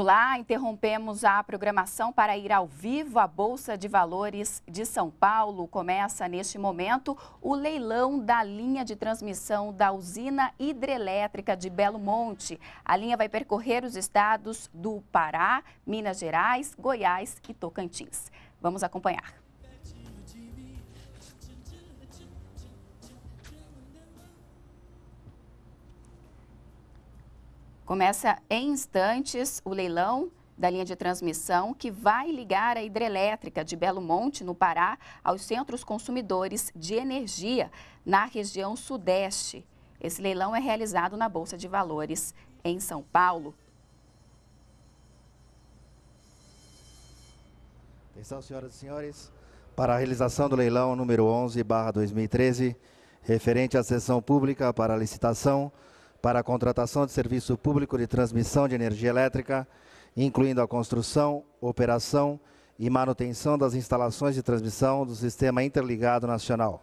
Olá, interrompemos a programação para ir ao vivo à Bolsa de Valores de São Paulo. Começa neste momento o leilão da linha de transmissão da Usina Hidrelétrica de Belo Monte. A linha vai percorrer os estados do Pará, Minas Gerais, Goiás e Tocantins. Vamos acompanhar. Começa em instantes o leilão da linha de transmissão que vai ligar a hidrelétrica de Belo Monte, no Pará, aos centros consumidores de energia na região sudeste. Esse leilão é realizado na Bolsa de Valores em São Paulo. Atenção, senhoras e senhores, para a realização do leilão número 11/2013, referente à sessão pública para a licitação, para a contratação de serviço público de transmissão de energia elétrica, incluindo a construção, operação e manutenção das instalações de transmissão do Sistema Interligado Nacional.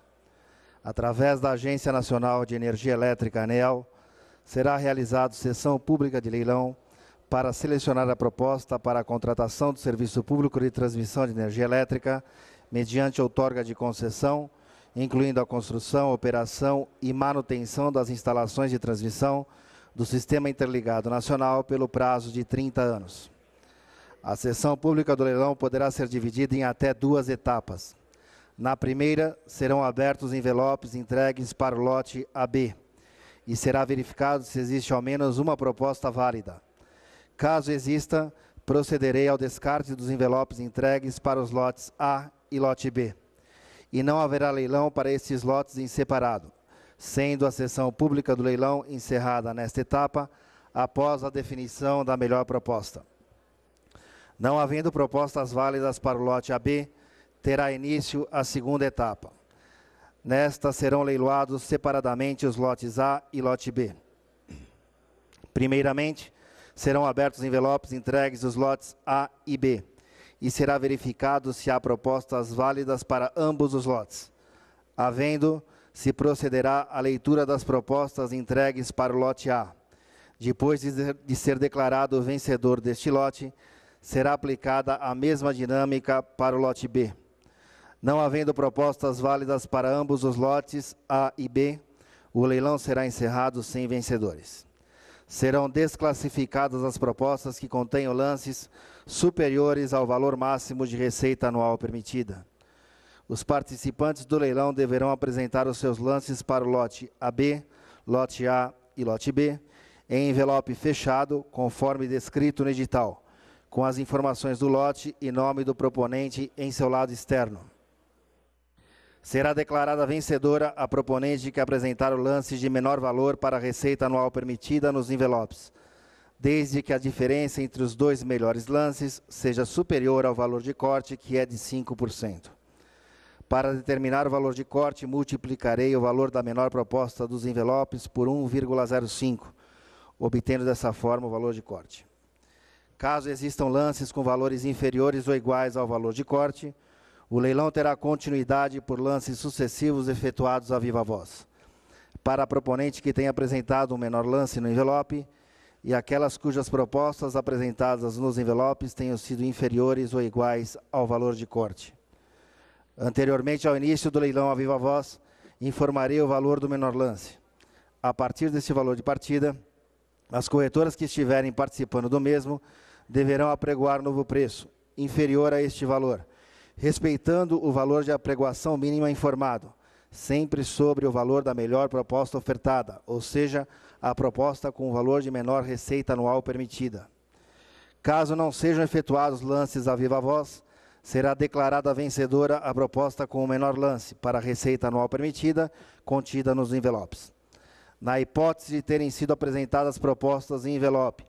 Através da Agência Nacional de Energia Elétrica, ANEEL, será realizada sessão pública de leilão para selecionar a proposta para a contratação do serviço público de transmissão de energia elétrica mediante outorga de concessão, incluindo a construção, operação e manutenção das instalações de transmissão do Sistema Interligado Nacional pelo prazo de 30 anos. A sessão pública do leilão poderá ser dividida em até 2 etapas. Na primeira, serão abertos envelopes entregues para o lote AB e será verificado se existe ao menos uma proposta válida. Caso exista, procederei ao descarte dos envelopes entregues para os lotes A e lote B. E não haverá leilão para esses lotes em separado, sendo a sessão pública do leilão encerrada nesta etapa, após a definição da melhor proposta. Não havendo propostas válidas para o lote AB, terá início a segunda etapa. Nesta serão leiloados separadamente os lotes A e lote B. Primeiramente, serão abertos envelopes entregues os lotes A e B. E será verificado se há propostas válidas para ambos os lotes. Havendo, se procederá à leitura das propostas entregues para o lote A. Depois de ser declarado o vencedor deste lote, será aplicada a mesma dinâmica para o lote B. Não havendo propostas válidas para ambos os lotes A e B, o leilão será encerrado sem vencedores. Serão desclassificadas as propostas que contenham lances superiores ao valor máximo de receita anual permitida. Os participantes do leilão deverão apresentar os seus lances para o lote AB, lote A e lote B, em envelope fechado, conforme descrito no edital, com as informações do lote e nome do proponente em seu lado externo. Será declarada vencedora a proponente que apresentar o lance de menor valor para a receita anual permitida nos envelopes, desde que a diferença entre os 2 melhores lances seja superior ao valor de corte, que é de 5%. Para determinar o valor de corte, multiplicarei o valor da menor proposta dos envelopes por 1,05, obtendo dessa forma o valor de corte. Caso existam lances com valores inferiores ou iguais ao valor de corte, o leilão terá continuidade por lances sucessivos efetuados à viva voz. Para a proponente que tenha apresentado o menor lance no envelope e aquelas cujas propostas apresentadas nos envelopes tenham sido inferiores ou iguais ao valor de corte. Anteriormente ao início do leilão à viva voz, informarei o valor do menor lance. A partir deste valor de partida, as corretoras que estiverem participando do mesmo deverão apregoar novo preço, inferior a este valor, respeitando o valor de apregoação mínima informado, sempre sobre o valor da melhor proposta ofertada, ou seja, a proposta com o valor de menor receita anual permitida. Caso não sejam efetuados lances à viva voz, será declarada vencedora a proposta com o menor lance para a receita anual permitida contida nos envelopes. Na hipótese de terem sido apresentadas propostas em envelope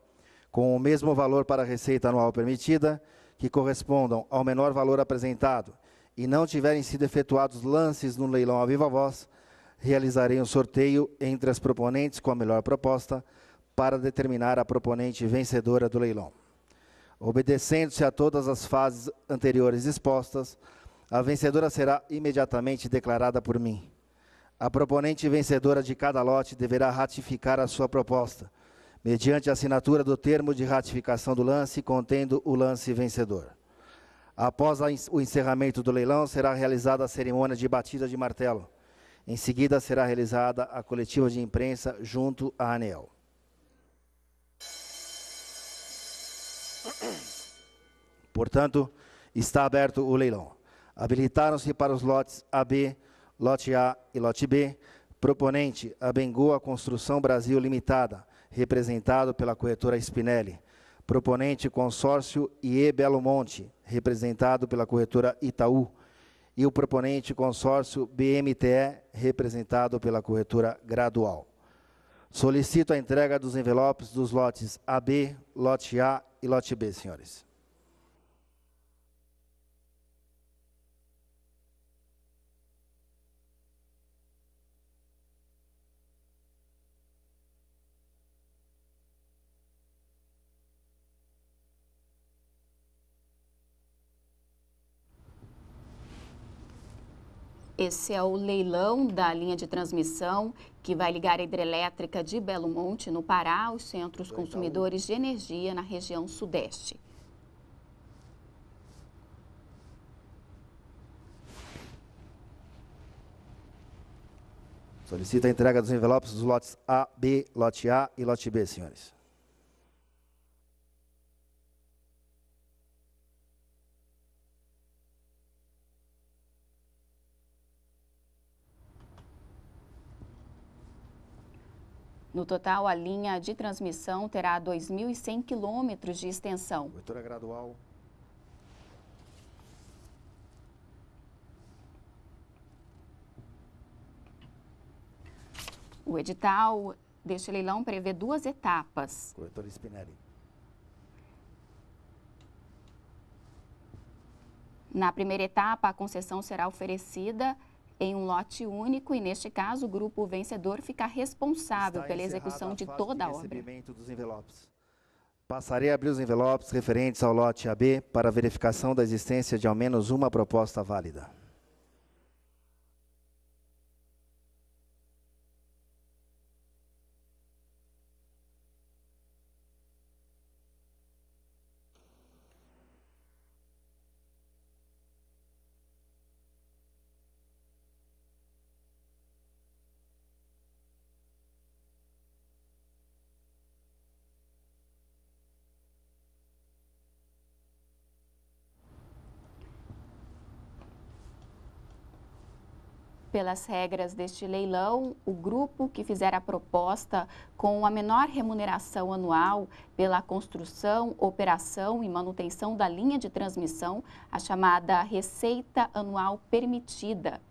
com o mesmo valor para a receita anual permitida, que correspondam ao menor valor apresentado e não tiverem sido efetuados lances no leilão à viva voz, realizarei um sorteio entre as proponentes com a melhor proposta para determinar a proponente vencedora do leilão. Obedecendo-se a todas as fases anteriores expostas, a vencedora será imediatamente declarada por mim. A proponente vencedora de cada lote deverá ratificar a sua proposta, mediante a assinatura do termo de ratificação do lance, contendo o lance vencedor. Após o encerramento do leilão, será realizada a cerimônia de batida de martelo. Em seguida, será realizada a coletiva de imprensa junto à ANEEL. Portanto, está aberto o leilão. Habilitaram-se para os lotes AB, lote A e lote B. Proponente, Abengoa Construção Brasil Limitada, representado pela corretora Spinelli. Proponente, consórcio IE Belo Monte, representado pela corretora Itaú. E o proponente, consórcio BMTE, representado pela corretora Gradual. Solicito a entrega dos envelopes dos lotes AB, lote A e lote B, senhores. Esse é o leilão da linha de transmissão que vai ligar a hidrelétrica de Belo Monte, no Pará, aos centros consumidores de energia na região sudeste. Solicito a entrega dos envelopes dos lotes A, B, lote A e lote B, senhores. No total, a linha de transmissão terá 2.100 quilômetros de extensão. Corretora Gradual. O edital deste leilão prevê duas etapas. Corretora Spinelli. Na primeira etapa, a concessão será oferecida em um lote único e, neste caso, o grupo vencedor fica responsável pela execução de toda a obra. Recebimento dos envelopes. Passarei a abrir os envelopes referentes ao lote AB para verificação da existência de ao menos uma proposta válida. Pelas regras deste leilão, o grupo que fizer a proposta com a menor remuneração anual pela construção, operação e manutenção da linha de transmissão, a chamada receita anual permitida.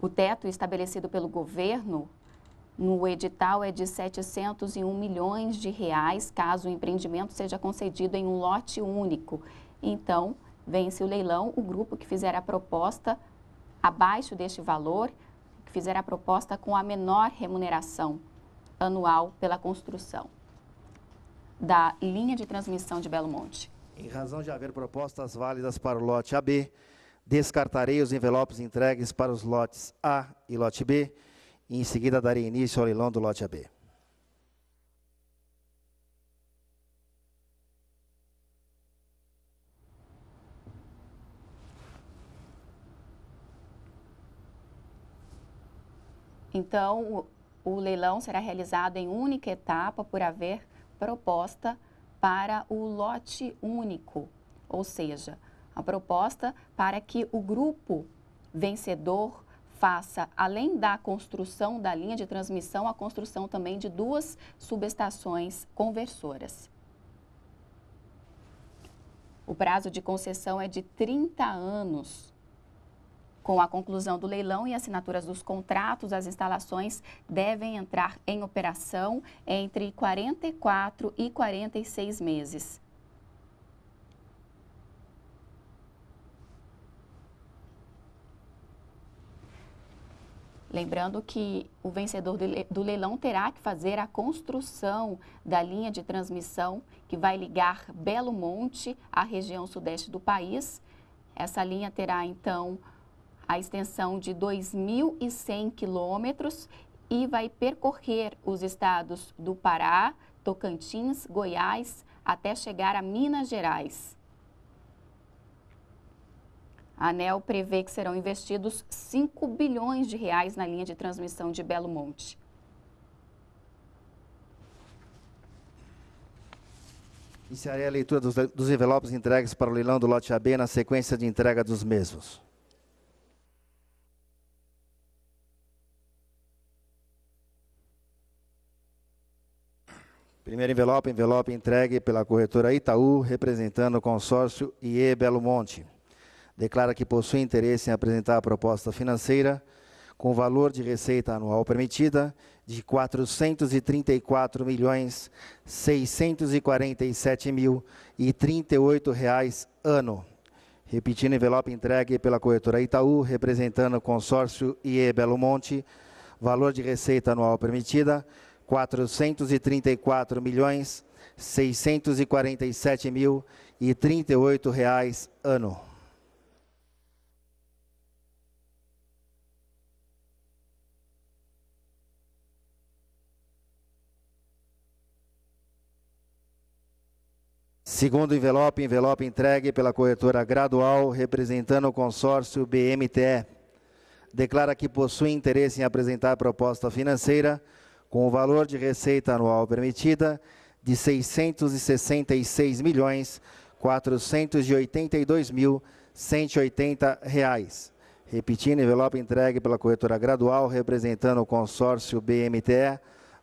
O teto estabelecido pelo governo no edital é de R$ 701 milhões, caso o empreendimento seja concedido em um lote único. Então, vence o leilão o grupo que fizer a proposta abaixo deste valor, que fizer a proposta com a menor remuneração anual pela construção da linha de transmissão de Belo Monte. Em razão de haver propostas válidas para o lote AB, descartarei os envelopes entregues para os lotes A e lote B, e em seguida darei início ao leilão do lote AB. Então, o leilão será realizado em única etapa por haver proposta para o lote único, ou seja, a proposta para que o grupo vencedor faça, além da construção da linha de transmissão, a construção também de duas subestações conversoras. O prazo de concessão é de 30 anos. Com a conclusão do leilão e assinaturas dos contratos, as instalações devem entrar em operação entre 44 e 46 meses. Lembrando que o vencedor do leilão terá que fazer a construção da linha de transmissão que vai ligar Belo Monte à região sudeste do país Essa linha terá, então, a extensão de 2.100 quilômetros e vai percorrer os estados do Pará, Tocantins, Goiás, até chegar a Minas Gerais. A ANEEL prevê que serão investidos 5 bilhões de reais na linha de transmissão de Belo Monte. Iniciarei a leitura dos envelopes entregues para o leilão do lote AB na sequência de entrega dos mesmos. Primeiro envelope, envelope entregue pela corretora Itaú, representando o consórcio IE Belo Monte. Declara que possui interesse em apresentar a proposta financeira com valor de receita anual permitida de R$ 434.647.038 ano. Repetindo, envelope entregue pela corretora Itaú, representando o consórcio IE Belo Monte, valor de receita anual permitida R$ 434.647.038 ano. Segundo envelope, envelope entregue pela corretora Gradual, representando o consórcio BMTE. Declara que possui interesse em apresentar proposta financeira com o valor de receita anual permitida de R$ 666.482.180. Repetindo, envelope entregue pela corretora Gradual, representando o consórcio BMTE,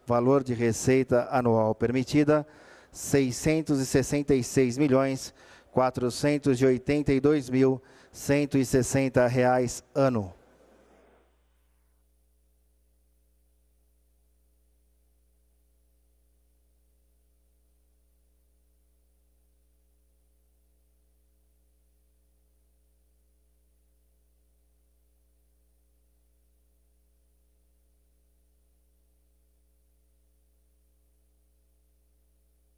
valor de receita anual permitida R$ 666.482.160 ano.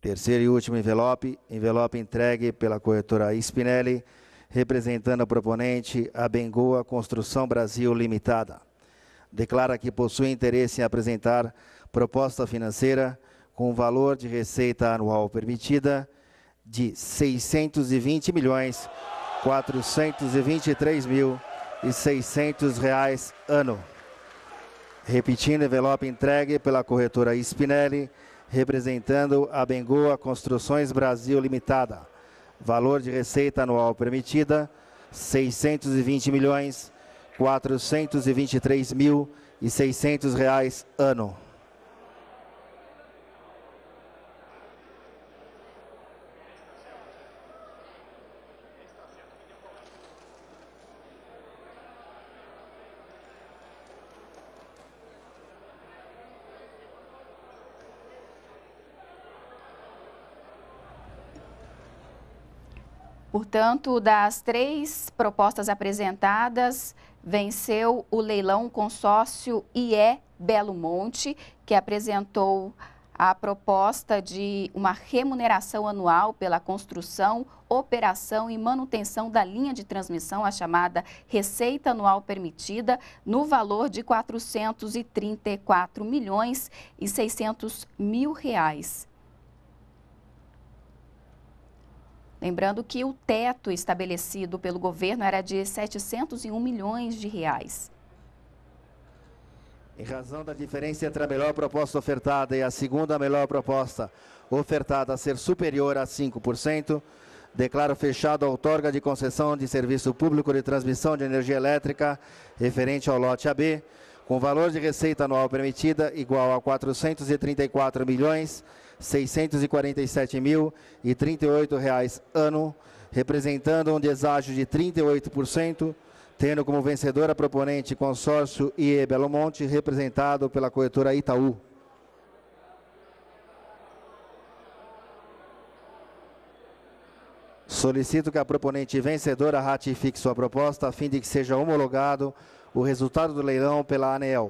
Terceiro e último envelope, envelope entregue pela corretora Spinelli, representando a proponente Abengoa Construção Brasil Limitada. Declara que possui interesse em apresentar proposta financeira com valor de receita anual permitida de R$ 620.423.600 ano. Repetindo, envelope entregue pela corretora Spinelli, representando a Abengoa Construções Brasil Limitada. Valor de receita anual permitida, R$ 620.423.600 ano. Portanto, das 3 propostas apresentadas, venceu o leilão consórcio IE Belo Monte, que apresentou a proposta de uma remuneração anual pela construção, operação e manutenção da linha de transmissão, a chamada receita anual permitida, no valor de R$ 434 milhões e 600 mil reais. Lembrando que o teto estabelecido pelo governo era de R$ 701 milhões de reais. Em razão da diferença entre a melhor proposta ofertada e a segunda melhor proposta ofertada a ser superior a 5%, declaro fechado a outorga de concessão de serviço público de transmissão de energia elétrica referente ao lote AB, com valor de receita anual permitida igual a R$ 434.647.038 ano, representando um deságio de 38%, tendo como vencedora proponente consórcio IE Belo Monte, representado pela corretora Itaú. Solicito que a proponente vencedora ratifique sua proposta a fim de que seja homologado o resultado do leilão pela ANEEL.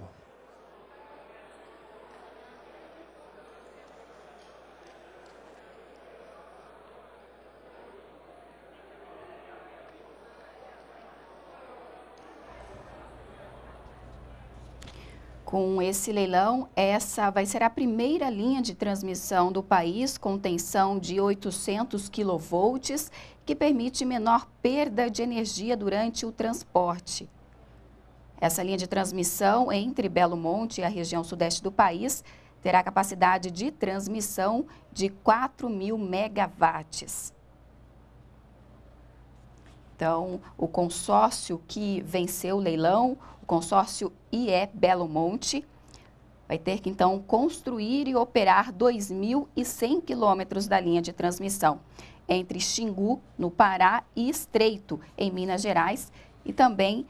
Com esse leilão, essa vai ser a primeira linha de transmissão do país com tensão de 800 kV, que permite menor perda de energia durante o transporte. Essa linha de transmissão entre Belo Monte e a região sudeste do país terá capacidade de transmissão de 4.000 megawatts. Então, o consórcio que venceu o leilão, o consórcio IE Belo Monte, vai ter que, então, construir e operar 2.100 quilômetros da linha de transmissão, entre Xingu, no Pará, e Estreito, em Minas Gerais, e também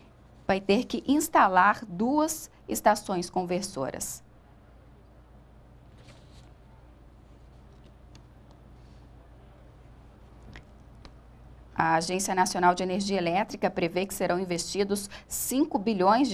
vai ter que instalar 2 estações conversoras. A Agência Nacional de Energia Elétrica prevê que serão investidos R$ 5 bilhões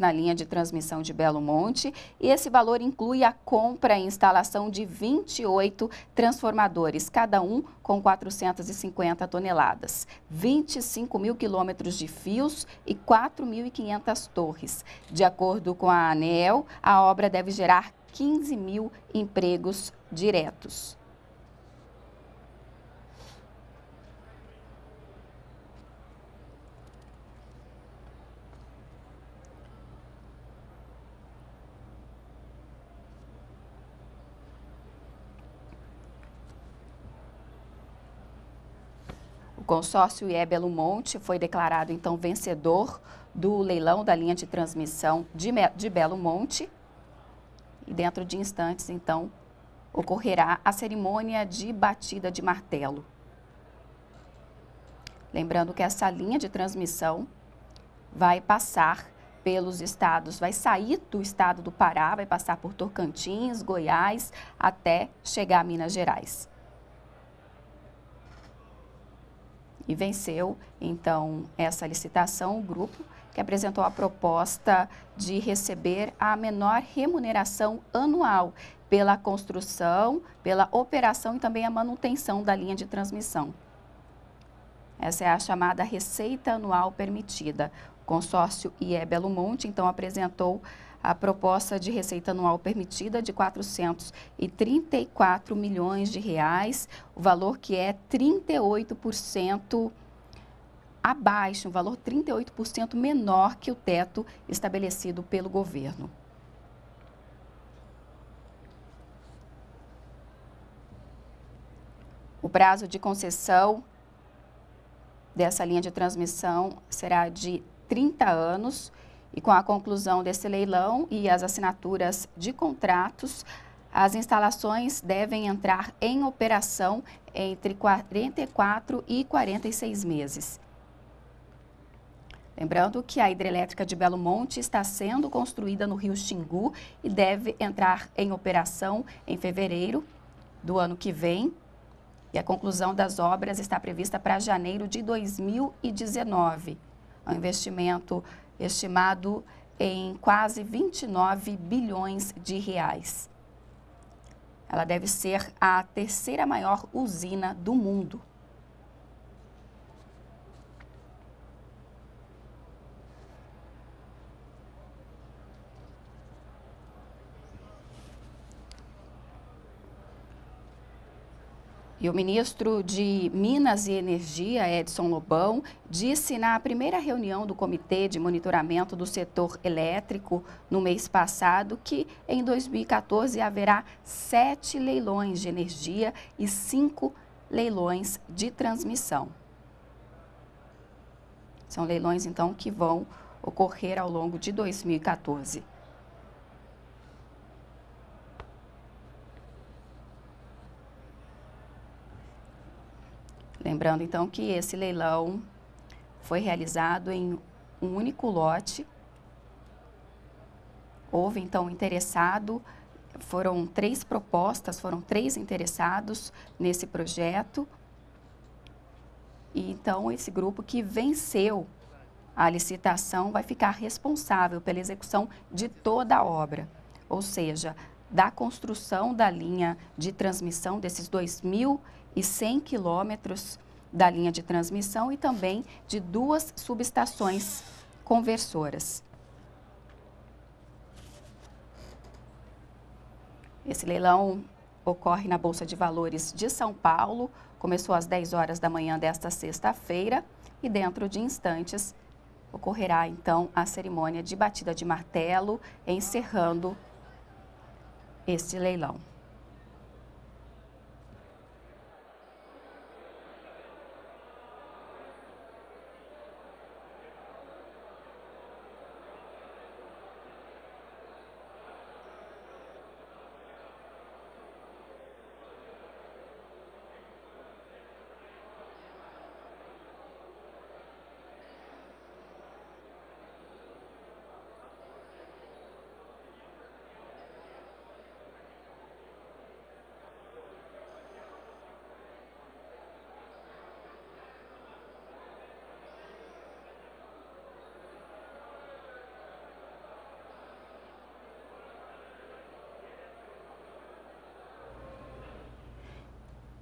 na linha de transmissão de Belo Monte, e esse valor inclui a compra e instalação de 28 transformadores, cada um com 450 toneladas, 25.000 quilômetros de fios e 4.500 torres. De acordo com a ANEEL, a obra deve gerar 15.000 empregos diretos. O consórcio IE Belo Monte foi declarado, então, vencedor do leilão da linha de transmissão de Belo Monte. E dentro de instantes, então, ocorrerá a cerimônia de batida de martelo. Lembrando que essa linha de transmissão vai passar pelos estados, vai sair do estado do Pará, vai passar por Tocantins, Goiás, até chegar a Minas Gerais. E venceu, então, essa licitação o grupo que apresentou a proposta de receber a menor remuneração anual pela construção, pela operação e também a manutenção da linha de transmissão. Essa é a chamada receita anual permitida. O consórcio IE Belo Monte, então, apresentou a proposta de receita anual permitida de R$ 434 milhões, o valor que é 38% abaixo, um valor 38% menor que o teto estabelecido pelo governo. O prazo de concessão dessa linha de transmissão será de 30 anos. E com a conclusão desse leilão e as assinaturas de contratos, as instalações devem entrar em operação entre 44 e 46 meses. Lembrando que a hidrelétrica de Belo Monte está sendo construída no rio Xingu e deve entrar em operação em fevereiro do ano que vem. E a conclusão das obras está prevista para janeiro de 2019. É um investimento estimado em quase 29 bilhões de reais. Ela deve ser a terceira maior usina do mundo. E o ministro de Minas e Energia, Edson Lobão, disse na primeira reunião do Comitê de Monitoramento do Setor Elétrico, no mês passado, que em 2014 haverá 7 leilões de energia e 5 leilões de transmissão. São leilões, então, que vão ocorrer ao longo de 2014. Lembrando, então, que esse leilão foi realizado em um único lote. Houve, então, interessado, foram 3 propostas, foram 3 interessados nesse projeto. E, então, esse grupo que venceu a licitação vai ficar responsável pela execução de toda a obra, ou seja, da construção da linha de transmissão desses 2.100 quilômetros da linha de transmissão e também de 2 subestações conversoras. Esse leilão ocorre na Bolsa de Valores de São Paulo, começou às 10 horas da manhã desta sexta-feira e dentro de instantes ocorrerá então a cerimônia de batida de martelo, encerrando este leilão.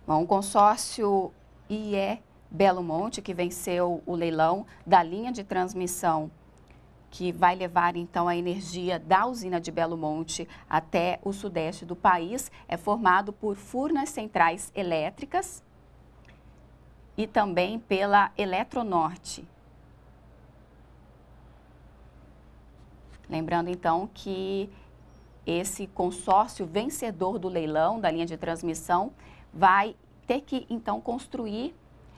Bom, o consórcio IE Belo Monte, que venceu o leilão da linha de transmissão que vai levar então a energia da usina de Belo Monte até o sudeste do país, é formado por Furnas Centrais Elétricas e também pela Eletronorte. Lembrando então que esse consórcio vencedor do leilão da linha de transmissão vai ter que, então, construir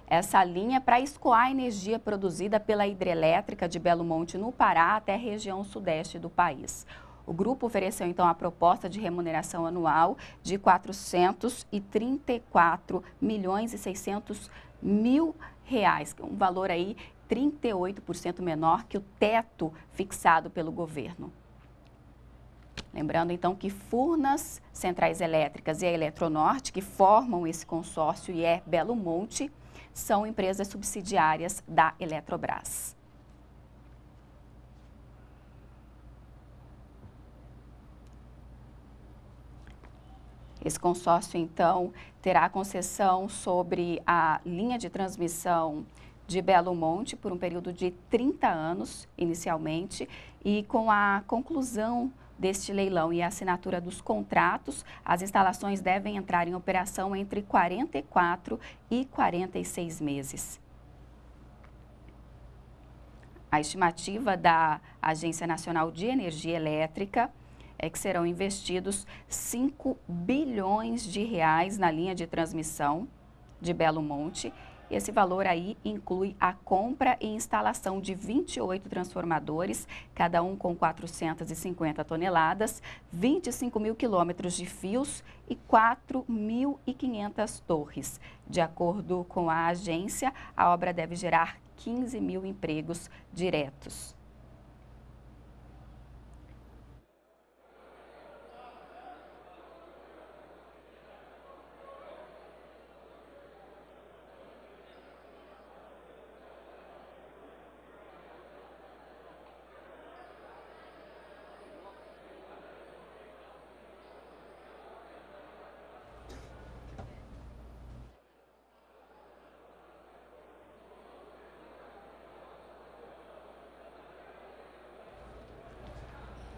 essa linha para escoar a energia produzida pela hidrelétrica de Belo Monte, no Pará, até a região sudeste do país. O grupo ofereceu, então, a proposta de remuneração anual de R$ 434 milhões e 600 mil reais, um valor aí 38% menor que o teto fixado pelo governo. Lembrando, então, que Furnas Centrais Elétricas e a Eletronorte, que formam esse consórcio IE Belo Monte, são empresas subsidiárias da Eletrobras. Esse consórcio, então, terá concessão sobre a linha de transmissão de Belo Monte por um período de 30 anos, inicialmente, e com a conclusão deste leilão e a assinatura dos contratos, as instalações devem entrar em operação entre 44 e 46 meses. A estimativa da Agência Nacional de Energia Elétrica é que serão investidos 5 bilhões de reais na linha de transmissão de Belo Monte. Esse valor aí inclui a compra e instalação de 28 transformadores, cada um com 450 toneladas, 25 mil quilômetros de fios e 4.500 torres. De acordo com a agência, a obra deve gerar 15 mil empregos diretos.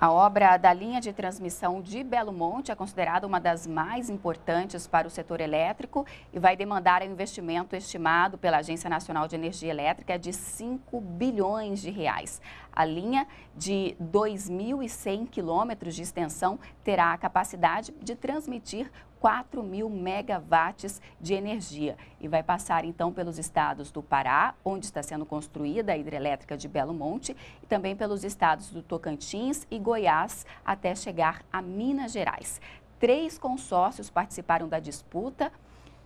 A obra da linha de transmissão de Belo Monte é considerada uma das mais importantes para o setor elétrico e vai demandar um investimento estimado pela Agência Nacional de Energia Elétrica de 5 bilhões de reais. A linha de 2.100 quilômetros de extensão terá a capacidade de transmitir 4 mil megawatts de energia e vai passar então pelos estados do Pará, onde está sendo construída a hidrelétrica de Belo Monte, e também pelos estados do Tocantins e Goiás, até chegar a Minas Gerais. 3 consórcios participaram da disputa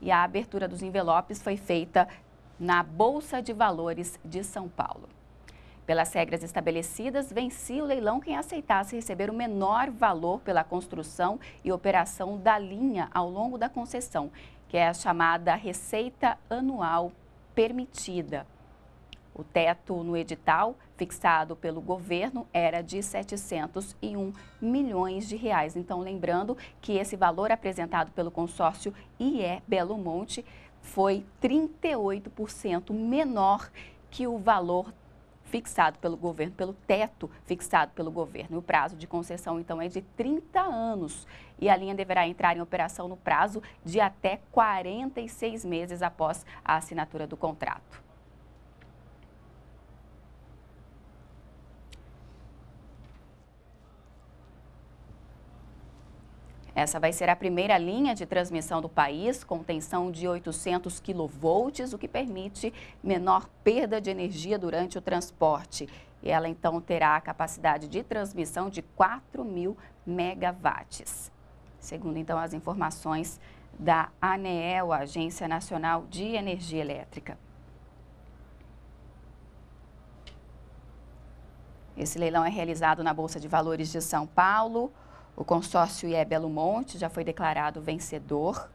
e a abertura dos envelopes foi feita na Bolsa de Valores de São Paulo. Pelas regras estabelecidas, vencia o leilão quem aceitasse receber o menor valor pela construção e operação da linha ao longo da concessão, que é a chamada receita anual permitida. O teto no edital, fixado pelo governo, era de R$ 701 milhões de reais. Então, lembrando que esse valor apresentado pelo consórcio IE Belo Monte foi 38% menor que o valor fixado pelo governo, pelo teto fixado pelo governo. O prazo de concessão, então, é de 30 anos e a linha deverá entrar em operação no prazo de até 46 meses após a assinatura do contrato. Essa vai ser a primeira linha de transmissão do país, com tensão de 800 kV, o que permite menor perda de energia durante o transporte. Ela, então, terá a capacidade de transmissão de 4.000 megawatts. Segundo, então, as informações da ANEEL, a Agência Nacional de Energia Elétrica. Esse leilão é realizado na Bolsa de Valores de São Paulo. O consórcio IE Belo Monte já foi declarado vencedor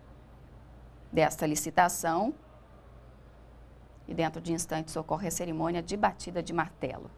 desta licitação e dentro de instantes ocorre a cerimônia de batida de martelo.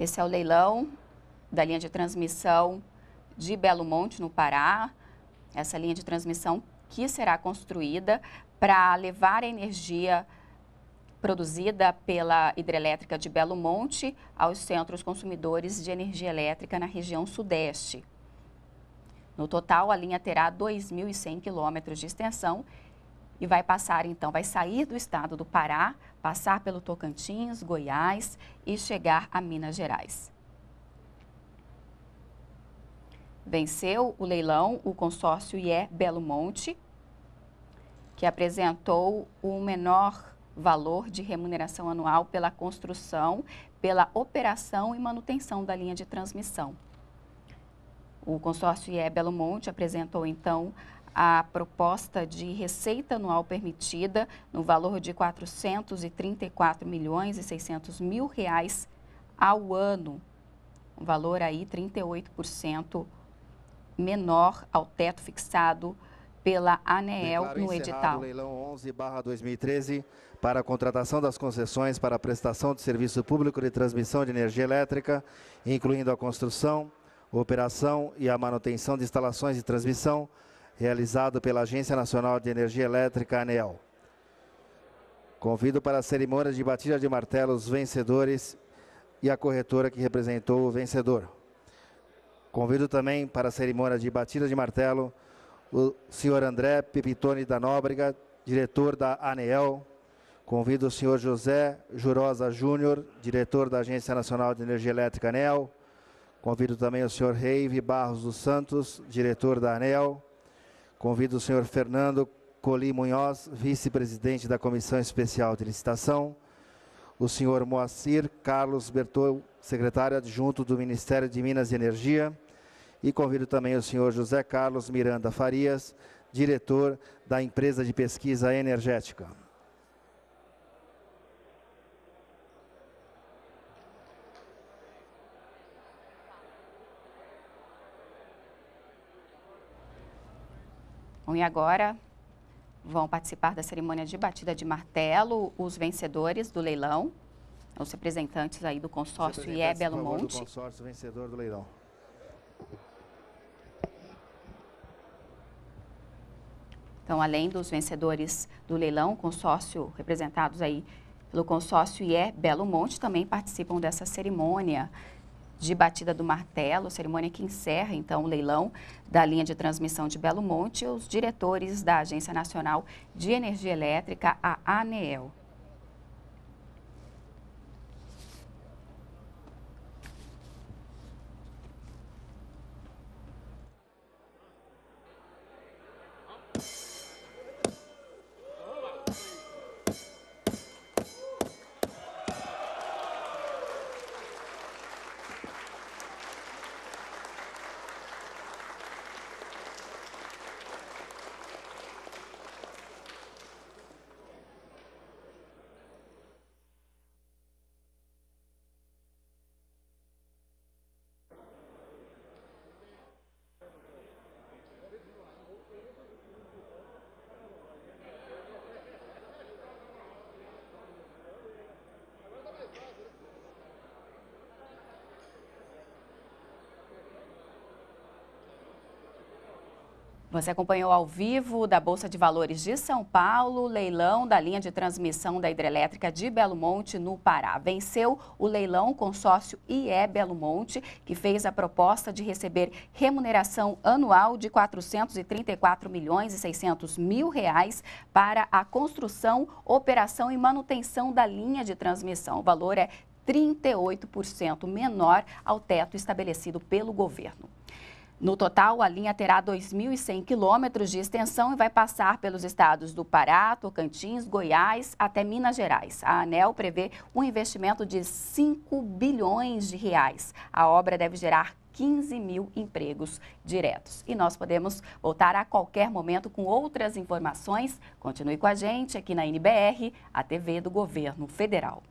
Esse é o leilão da linha de transmissão de Belo Monte, no Pará. Essa linha de transmissão que será construída para levar a energia produzida pela hidrelétrica de Belo Monte aos centros consumidores de energia elétrica na região sudeste. No total, a linha terá 2.100 quilômetros de extensão e vai passar, então, vai sair do estado do Pará, passar pelo Tocantins, Goiás e chegar a Minas Gerais. Venceu o leilão o consórcio IE Belo Monte, que apresentou o menor valor de remuneração anual pela construção, pela operação e manutenção da linha de transmissão. O consórcio IE Belo Monte apresentou, então, a proposta de receita anual permitida no valor de R$ 434 milhões e 600 mil reais ao ano. Um valor aí 38% menor ao teto fixado pela ANEEL no edital. O leilão 11/2013 para a contratação das concessões para a prestação de serviço público de transmissão de energia elétrica, incluindo a construção, operação e a manutenção de instalações de transmissão, realizado pela Agência Nacional de Energia Elétrica, ANEEL. Convido para a cerimônia de batida de martelo os vencedores e a corretora que representou o vencedor. Convido também para a cerimônia de batida de martelo o senhor André Pipitone da Nóbrega, diretor da ANEEL. Convido o senhor José Jurosa Júnior, diretor da Agência Nacional de Energia Elétrica, ANEEL. Convido também o senhor Reive Barros dos Santos, diretor da ANEEL. Convido o senhor Fernando Colim Munhoz, vice-presidente da Comissão Especial de Licitação. O senhor Moacir Carlos Bertol, secretário adjunto do Ministério de Minas e Energia. E convido também o senhor José Carlos Miranda Farias, diretor da Empresa de Pesquisa Energética. E agora vão participar da cerimônia de batida de martelo os vencedores do leilão, os representantes aí do consórcio IE Belo Monte. O consórcio vencedor do leilão. Então, além dos vencedores do leilão, consórcio representados aí pelo consórcio IE Belo Monte, também participam dessa cerimônia de batida do martelo, cerimônia que encerra, então, o leilão da linha de transmissão de Belo Monte, os diretores da Agência Nacional de Energia Elétrica, a ANEEL. Você acompanhou ao vivo da Bolsa de Valores de São Paulo, leilão da linha de transmissão da hidrelétrica de Belo Monte, no Pará. Venceu o leilão o consórcio IE Belo Monte, que fez a proposta de receber remuneração anual de R$ 434.600.000 para a construção, operação e manutenção da linha de transmissão. O valor é 38% menor ao teto estabelecido pelo governo. No total, a linha terá 2.100 quilômetros de extensão e vai passar pelos estados do Pará, Tocantins, Goiás até Minas Gerais. A ANEEL prevê um investimento de R$ 5 bilhões. A obra deve gerar 15 mil empregos diretos. E nós podemos voltar a qualquer momento com outras informações. Continue com a gente aqui na NBR, a TV do Governo Federal.